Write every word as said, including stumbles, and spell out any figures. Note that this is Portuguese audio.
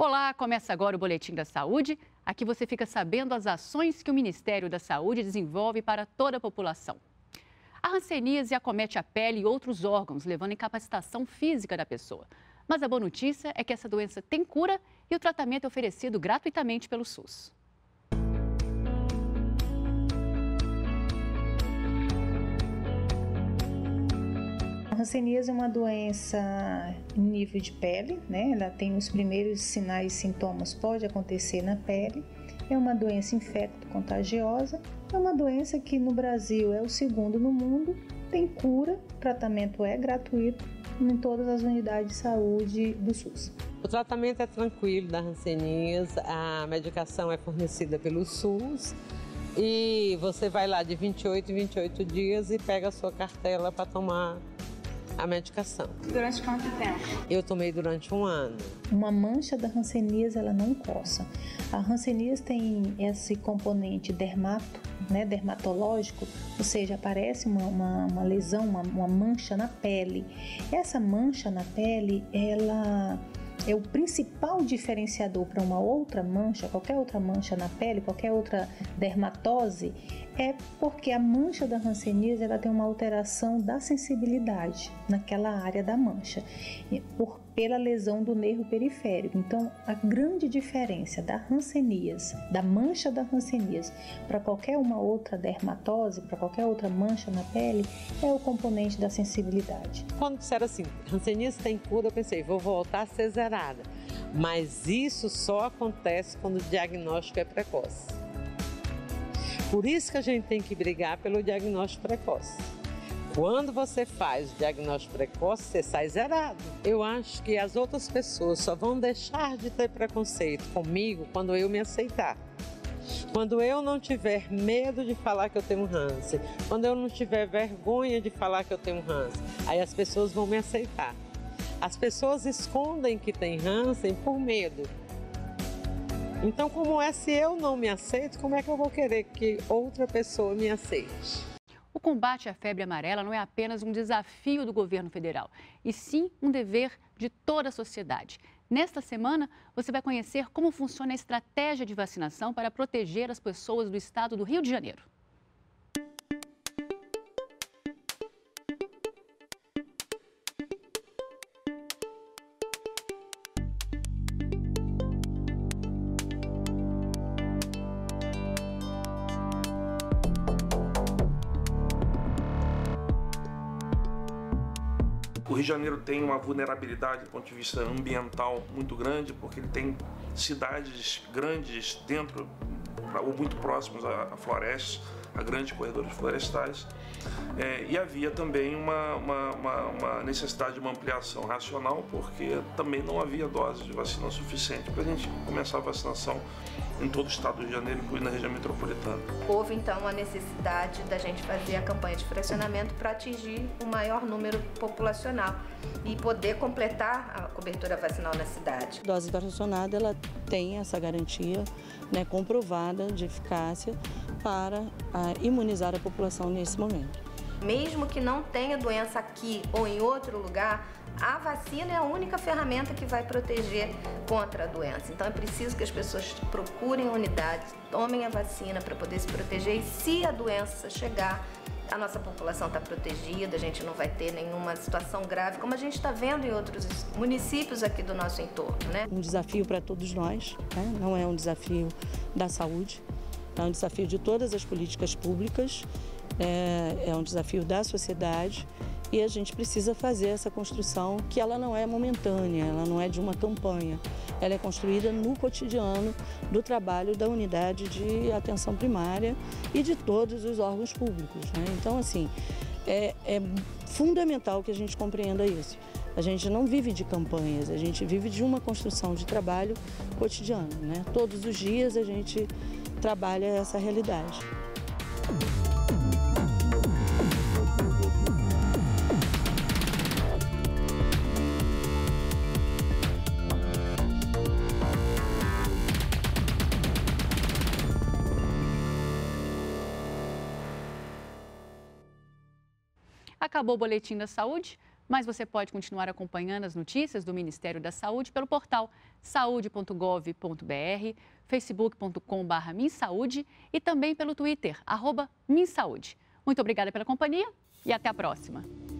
Olá, começa agora o Boletim da Saúde. Aqui você fica sabendo as ações que o Ministério da Saúde desenvolve para toda a população. A hanseníase acomete a pele e outros órgãos, levando à incapacitação física da pessoa. Mas a boa notícia é que essa doença tem cura e o tratamento é oferecido gratuitamente pelo SUS. A hanseníase é uma doença em nível de pele, né? Ela tem os primeiros sinais e sintomas, pode acontecer na pele. É uma doença infecto-contagiosa, é uma doença que no Brasil é o segundo no mundo, tem cura, o tratamento é gratuito em todas as unidades de saúde do SUS. O tratamento é tranquilo da hanseníase, a medicação é fornecida pelo SUS. E você vai lá de vinte e oito em vinte e oito dias e pega a sua cartela para tomar a medicação. Durante quanto tempo? Eu tomei durante um ano. Uma mancha da hanseníase, ela não coça. A hanseníase tem esse componente dermato, né, dermatológico, ou seja, aparece uma, uma, uma lesão, uma, uma mancha na pele. Essa mancha na pele, ela é o principal diferenciador para uma outra mancha, qualquer outra mancha na pele, qualquer outra dermatose, é porque a mancha da hanseníase ela tem uma alteração da sensibilidade naquela área da mancha, por, pela lesão do nervo periférico. Então, a grande diferença da hanseníase, da mancha da hanseníase, para qualquer uma outra dermatose, para qualquer outra mancha na pele, é o componente da sensibilidade. Quando disseram assim, hanseníase tem cura, eu pensei, vou voltar a ser zerada. Mas isso só acontece quando o diagnóstico é precoce. Por isso que a gente tem que brigar pelo diagnóstico precoce. Quando você faz o diagnóstico precoce, você sai zerado. Eu acho que as outras pessoas só vão deixar de ter preconceito comigo quando eu me aceitar. Quando eu não tiver medo de falar que eu tenho hanse, quando eu não tiver vergonha de falar que eu tenho hanse, aí as pessoas vão me aceitar. As pessoas escondem que tem hanse por medo. Então, como é se eu não me aceito, como é que eu vou querer que outra pessoa me aceite? O combate à febre amarela não é apenas um desafio do governo federal, e sim um dever de toda a sociedade. Nesta semana, você vai conhecer como funciona a estratégia de vacinação para proteger as pessoas do estado do Rio de Janeiro. O Rio de Janeiro tem uma vulnerabilidade do ponto de vista ambiental muito grande, porque ele tem cidades grandes dentro ou muito próximos a florestas, a grandes corredores florestais, é, e havia também uma, uma, uma, uma necessidade de uma ampliação racional, porque também não havia doses de vacina suficiente para a gente começar a vacinação em todo o estado do Rio de Janeiro, incluindo na região metropolitana. Houve então a necessidade da gente fazer a campanha de fracionamento para atingir o maior número populacional e poder completar a cobertura vacinal na cidade. A dose fracionada ela tem essa garantia, né, comprovada de eficácia para a imunizar a população nesse momento. Mesmo que não tenha doença aqui ou em outro lugar, a vacina é a única ferramenta que vai proteger contra a doença. Então é preciso que as pessoas procurem unidades, tomem a vacina para poder se proteger e se a doença chegar, a nossa população está protegida, a gente não vai ter nenhuma situação grave, como a gente está vendo em outros municípios aqui do nosso entorno, né? Um desafio para todos nós, né? Não é um desafio da saúde, é um desafio de todas as políticas públicas, é, é um desafio da sociedade e a gente precisa fazer essa construção, que ela não é momentânea, ela não é de uma campanha, ela é construída no cotidiano do trabalho da unidade de atenção primária e de todos os órgãos públicos, né? Então, assim, é, é fundamental que a gente compreenda isso. A gente não vive de campanhas, a gente vive de uma construção de trabalho cotidiano, né? Todos os dias a gente trabalha essa realidade. Acabou o Boletim da Saúde. Mas você pode continuar acompanhando as notícias do Ministério da Saúde pelo portal saúde ponto gov ponto br, facebook ponto com barra minha saúde e também pelo Twitter, arroba minha saúde. Muito obrigada pela companhia e até a próxima.